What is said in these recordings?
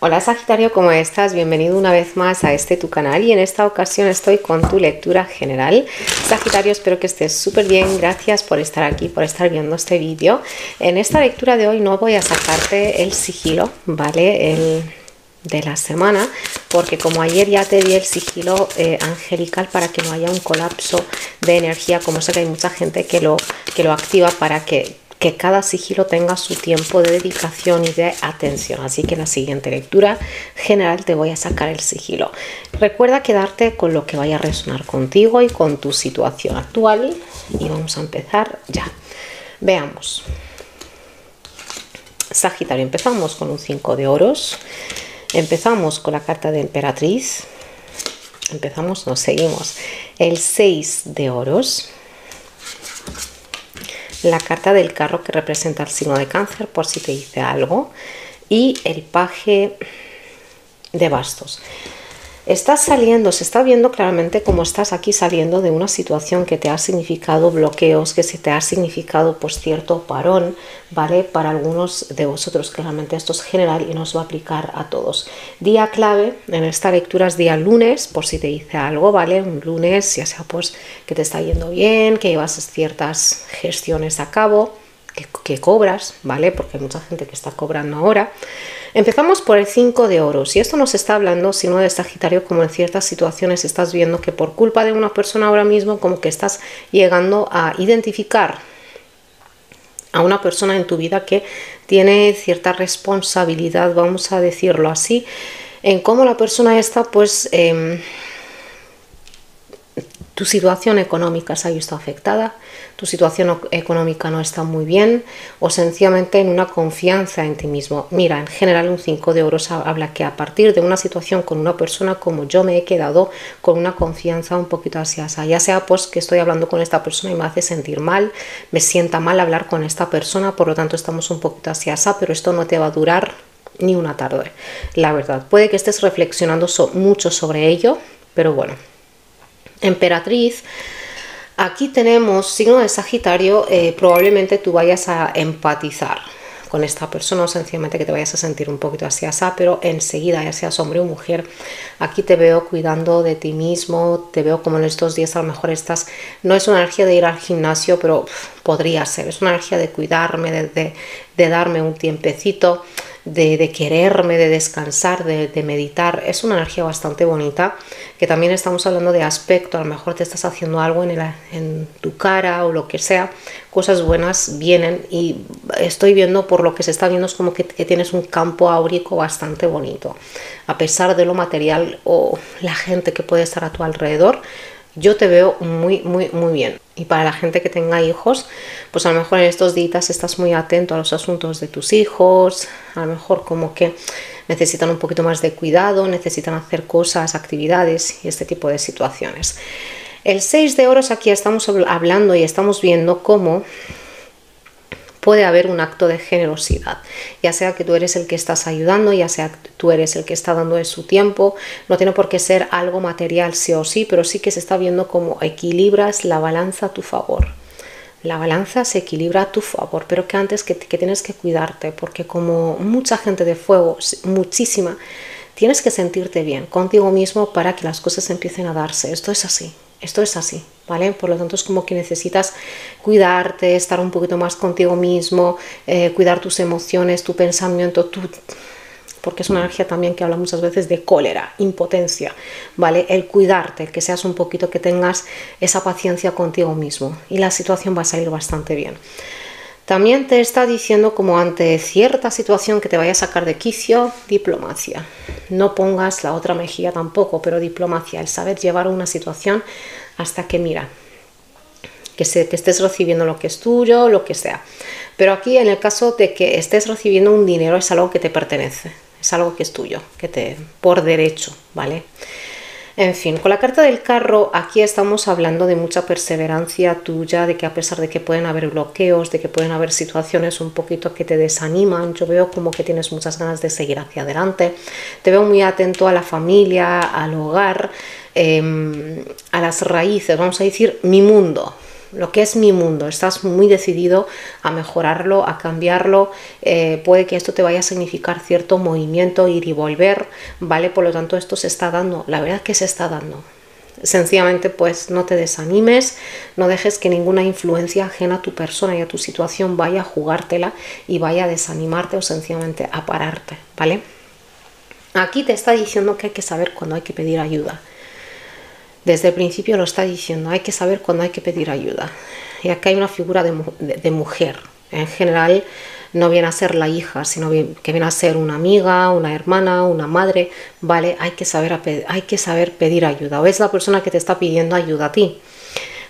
Hola Sagitario, ¿cómo estás? Bienvenido una vez más a este tu canal y en esta ocasión estoy con tu lectura general. Sagitario, espero que estés súper bien, gracias por estar aquí, por estar viendo este vídeo. En esta lectura de hoy no voy a sacarte el sigilo, ¿vale? El de la semana, porque como ayer ya te di el sigilo angelical para que no haya un colapso de energía, como sé que hay mucha gente que lo activa para que cada sigilo tenga su tiempo de dedicación y de atención. Así que en la siguiente lectura general te voy a sacar el sigilo. Recuerda quedarte con lo que vaya a resonar contigo y con tu situación actual. Y vamos a empezar ya. Veamos. Sagitario, empezamos con un 5 de oros. Empezamos con la carta de emperatriz. Seguimos. El 6 de oros. La carta del carro que representa el signo de cáncer, por si te dice algo, y el paje de bastos. Estás saliendo, se está viendo claramente cómo estás aquí saliendo de una situación que te ha significado bloqueos, que se te ha significado pues cierto parón, ¿vale? Para algunos de vosotros, claramente esto es general y nos va a aplicar a todos. Día clave en esta lectura es día lunes, por si te dice algo, ¿vale? Un lunes, ya sea pues que te está yendo bien, que llevas ciertas gestiones a cabo, que cobras, ¿vale? Porque hay mucha gente que está cobrando ahora. Empezamos por el 5 de oros y esto nos está hablando, si no de Sagitario, como en ciertas situaciones estás viendo que por culpa de una persona ahora mismo como que estás llegando a identificar a una persona en tu vida que tiene cierta responsabilidad, vamos a decirlo así, en cómo la persona está pues... Tu situación económica se ha visto afectada, tu situación económica no está muy bien, o sencillamente en una confianza en ti mismo. Mira, en general un 5 de oros habla que a partir de una situación con una persona, como yo me he quedado con una confianza un poquito ansiosa, ya sea pues que estoy hablando con esta persona y me hace sentir mal, me sienta mal hablar con esta persona, por lo tanto estamos un poquito ansiosa, pero esto no te va a durar ni una tarde, la verdad. Puede que estés reflexionando mucho sobre ello, pero bueno. Emperatriz, aquí tenemos signo de Sagitario, probablemente tú vayas a empatizar con esta persona o sencillamente que te vayas a sentir un poquito así, pero enseguida, ya seas hombre o mujer, aquí te veo cuidando de ti mismo, te veo como en estos días a lo mejor estás, no es una energía de ir al gimnasio, pero podría ser, es una energía de cuidarme, de darme un tiempecito, de quererme, de descansar, de meditar. Es una energía bastante bonita, que también estamos hablando de aspecto, a lo mejor te estás haciendo algo en tu cara o lo que sea, cosas buenas vienen y estoy viendo, por lo que se está viendo, es como que tienes un campo áurico bastante bonito. A pesar de lo material o la gente que puede estar a tu alrededor, yo te veo muy, muy, muy bien. Y para la gente que tenga hijos, pues a lo mejor en estos días estás muy atento a los asuntos de tus hijos, a lo mejor como que necesitan un poquito más de cuidado, necesitan hacer cosas, actividades y este tipo de situaciones. El 6 de oros aquí estamos hablando y estamos viendo cómo puede haber un acto de generosidad, ya sea que tú eres el que estás ayudando, ya sea que tú eres el que está dando de su tiempo, no tiene por qué ser algo material sí o sí, pero sí que se está viendo cómo equilibras la balanza a tu favor. La balanza se equilibra a tu favor, pero que antes que tienes que cuidarte, porque como mucha gente de fuego, muchísima, tienes que sentirte bien contigo mismo para que las cosas empiecen a darse. Esto es así, ¿vale? Por lo tanto es como que necesitas cuidarte, estar un poquito más contigo mismo, cuidar tus emociones, tu pensamiento, porque es una energía también que habla muchas veces de cólera, impotencia, ¿vale? El cuidarte, el que seas un poquito, que tengas esa paciencia contigo mismo y la situación va a salir bastante bien. También te está diciendo como ante cierta situación que te vaya a sacar de quicio, diplomacia. No pongas la otra mejilla tampoco, pero diplomacia, el saber llevar una situación hasta que mira, que estés recibiendo lo que es tuyo, lo que sea. Pero aquí en el caso de que estés recibiendo un dinero es algo que te pertenece, es algo que es tuyo, que te por derecho, ¿vale? En fin, con la carta del carro aquí estamos hablando de mucha perseverancia tuya, de que a pesar de que pueden haber bloqueos, de que pueden haber situaciones un poquito que te desaniman, yo veo como que tienes muchas ganas de seguir hacia adelante, te veo muy atento a la familia, al hogar, a las raíces, vamos a decir mi mundo, lo que es mi mundo. Estás muy decidido a mejorarlo, a cambiarlo. Puede que esto te vaya a significar cierto movimiento, ir y volver, ¿vale? Por lo tanto, esto se está dando. La verdad es que se está dando. Sencillamente, pues no te desanimes, no dejes que ninguna influencia ajena a tu persona y a tu situación vaya a jugártela y vaya a desanimarte o sencillamente a pararte, ¿vale? Aquí te está diciendo que hay que saber cuándo hay que pedir ayuda. Desde el principio lo está diciendo, hay que saber cuándo hay que pedir ayuda. Y acá hay una figura de mujer. En general no viene a ser la hija, sino que viene a ser una amiga, una hermana, una madre, ¿vale? Hay que saber pedir ayuda, o es la persona que te está pidiendo ayuda a ti.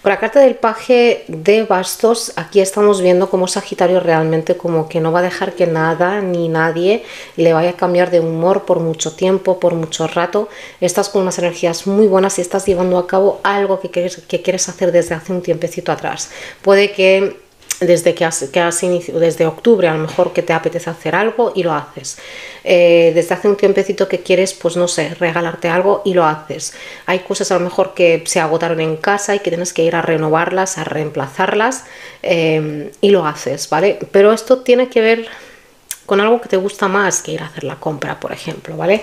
Con la carta del paje de bastos, aquí estamos viendo cómo Sagitario realmente como que no va a dejar que nada ni nadie le vaya a cambiar de humor por mucho tiempo, por mucho rato. Estás con unas energías muy buenas y estás llevando a cabo algo que quieres hacer desde hace un tiempecito atrás. Puede que desde octubre a lo mejor que te apetece hacer algo y lo haces, desde hace un tiempecito que quieres, pues no sé, regalarte algo y lo haces. Hay cosas a lo mejor que se agotaron en casa y que tienes que ir a renovarlas, a reemplazarlas, y lo haces, ¿vale? Pero esto tiene que ver con algo que te gusta más que ir a hacer la compra, por ejemplo, ¿vale?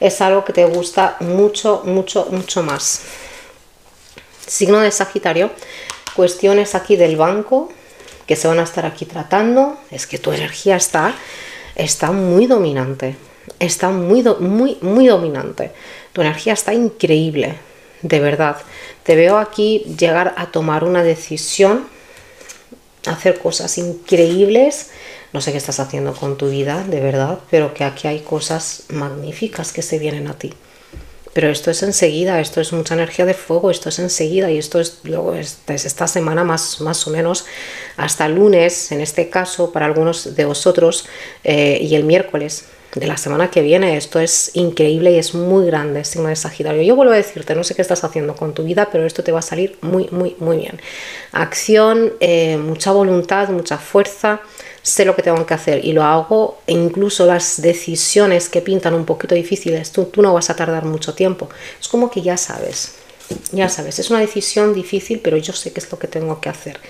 Es algo que te gusta mucho, mucho, mucho más. Signo de Sagitario, cuestiones aquí del banco que se van a estar aquí tratando. Es que tu energía está muy dominante, está muy dominante. Tu energía está increíble, de verdad. Te veo aquí llegar a tomar una decisión, hacer cosas increíbles. No sé qué estás haciendo con tu vida, de verdad, pero que aquí hay cosas magníficas que se vienen a ti. Pero esto es enseguida, esto es mucha energía de fuego, esto es enseguida y esto es luego esta semana más o menos hasta el lunes, en este caso para algunos de vosotros, y el miércoles de la semana que viene. Esto es increíble y es muy grande, signo de Sagitario. Yo vuelvo a decirte, no sé qué estás haciendo con tu vida, pero esto te va a salir muy bien. Acción, mucha voluntad, mucha fuerza. Sé lo que tengo que hacer y lo hago, e incluso las decisiones que pintan un poquito difíciles, tú no vas a tardar mucho tiempo. Es como que ya sabes, es una decisión difícil, pero yo sé que es lo que tengo que hacer.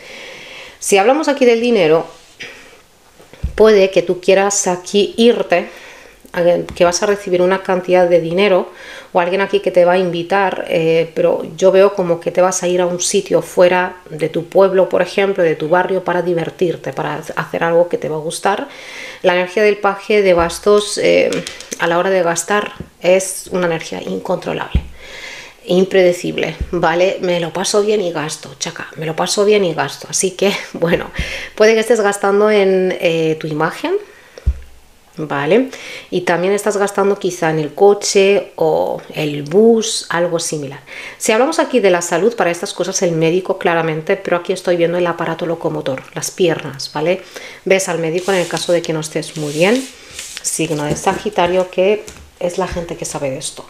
Si hablamos aquí del dinero, puede que tú quieras aquí irte, que vas a recibir una cantidad de dinero o alguien aquí que te va a invitar, pero yo veo como que te vas a ir a un sitio fuera de tu pueblo, por ejemplo, de tu barrio, para divertirte, para hacer algo que te va a gustar. La energía del paje de bastos, a la hora de gastar, es una energía incontrolable, impredecible, ¿vale? Me lo paso bien y gasto, chaca, me lo paso bien y gasto. Así que, bueno, puede que estés gastando en tu imagen, ¿vale? Y también estás gastando quizá en el coche o el bus, algo similar. Si hablamos aquí de la salud, para estas cosas el médico claramente, pero aquí estoy viendo el aparato locomotor, las piernas, ¿vale? Ves al médico en el caso de que no estés muy bien. Signo de Sagitario, que es la gente que sabe de esto,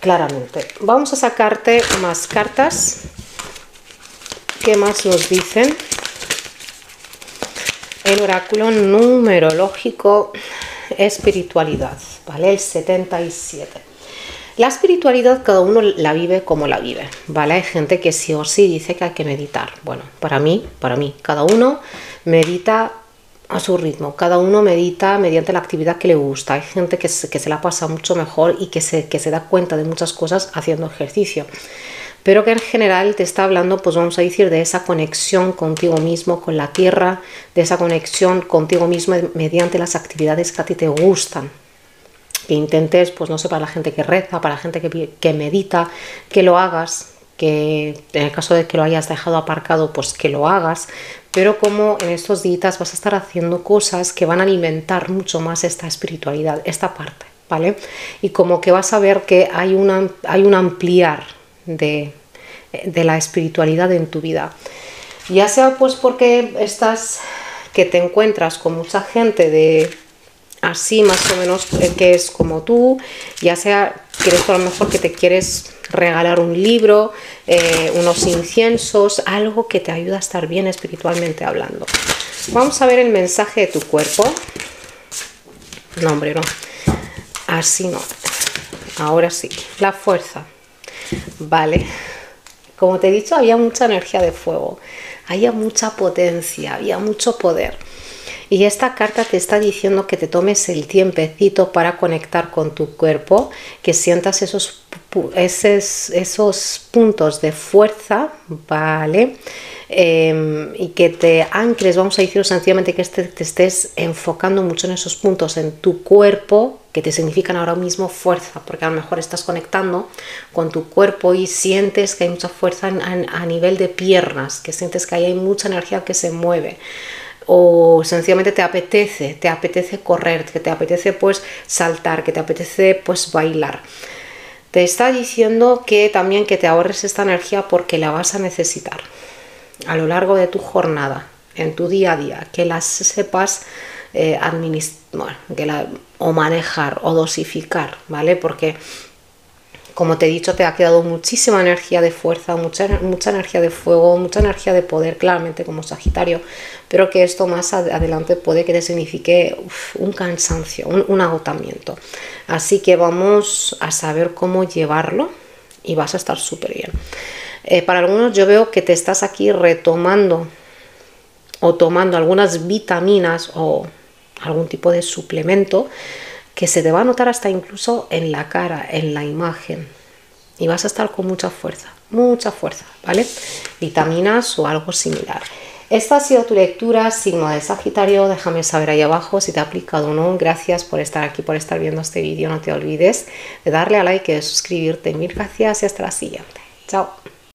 claramente. Vamos a sacarte más cartas. ¿Qué más nos dicen? El oráculo numerológico. Espiritualidad, ¿vale? El 77. La espiritualidad cada uno la vive como la vive, ¿vale? Hay gente que sí o sí dice que hay que meditar. Bueno, para mí, cada uno medita a su ritmo, cada uno medita mediante la actividad que le gusta. Hay gente que se la pasa mucho mejor y que se da cuenta de muchas cosas haciendo ejercicio. Pero que en general te está hablando, pues vamos a decir, de esa conexión contigo mismo, con la tierra, de esa conexión contigo mismo mediante las actividades que a ti te gustan. Que intentes, pues no sé, para la gente que reza, para la gente que medita, que lo hagas, que en el caso de que lo hayas dejado aparcado, pues que lo hagas. Pero como en estos días vas a estar haciendo cosas que van a alimentar mucho más esta espiritualidad, esta parte, ¿vale? Y como que vas a ver que hay un ampliar de la espiritualidad en tu vida, ya sea pues porque te encuentras con mucha gente de así más o menos que es como tú, ya sea que eres, a lo mejor, que te quieres regalar un libro, unos inciensos, algo que te ayuda a estar bien espiritualmente hablando. Vamos a ver el mensaje de tu cuerpo. No, hombre, no, así no, ahora sí, la fuerza. Vale, como te he dicho, había mucha energía de fuego, había mucha potencia, había mucho poder. Y esta carta te está diciendo que te tomes el tiempecito para conectar con tu cuerpo, que sientas esos puntos de fuerza, ¿vale? Y que te ancles, vamos a decir sencillamente, que te estés enfocando mucho en esos puntos en tu cuerpo que te significan ahora mismo fuerza, porque a lo mejor estás conectando con tu cuerpo y sientes que hay mucha fuerza a nivel de piernas, que sientes que ahí hay mucha energía que se mueve. O sencillamente te apetece correr, que te apetece pues saltar, que te apetece pues bailar. Te está diciendo que también que te ahorres esta energía porque la vas a necesitar a lo largo de tu jornada, en tu día a día, que las sepas administrar, o manejar o dosificar, ¿vale? Porque, como te he dicho, te ha quedado muchísima energía de fuerza, mucha energía de fuego, mucha energía de poder, claramente como Sagitario, pero que esto más adelante puede que te signifique un cansancio, un agotamiento. Así que vamos a saber cómo llevarlo y vas a estar súper bien. Para algunos yo veo que te estás aquí retomando o tomando algunas vitaminas o algún tipo de suplemento que se te va a notar hasta incluso en la cara, en la imagen. Y vas a estar con mucha fuerza, ¿vale? Vitaminas o algo similar. Esta ha sido tu lectura, signo de Sagitario. Déjame saber ahí abajo si te ha aplicado o no. Gracias por estar aquí, por estar viendo este vídeo. No te olvides de darle a like y de suscribirte. Mil gracias y hasta la siguiente. Chao.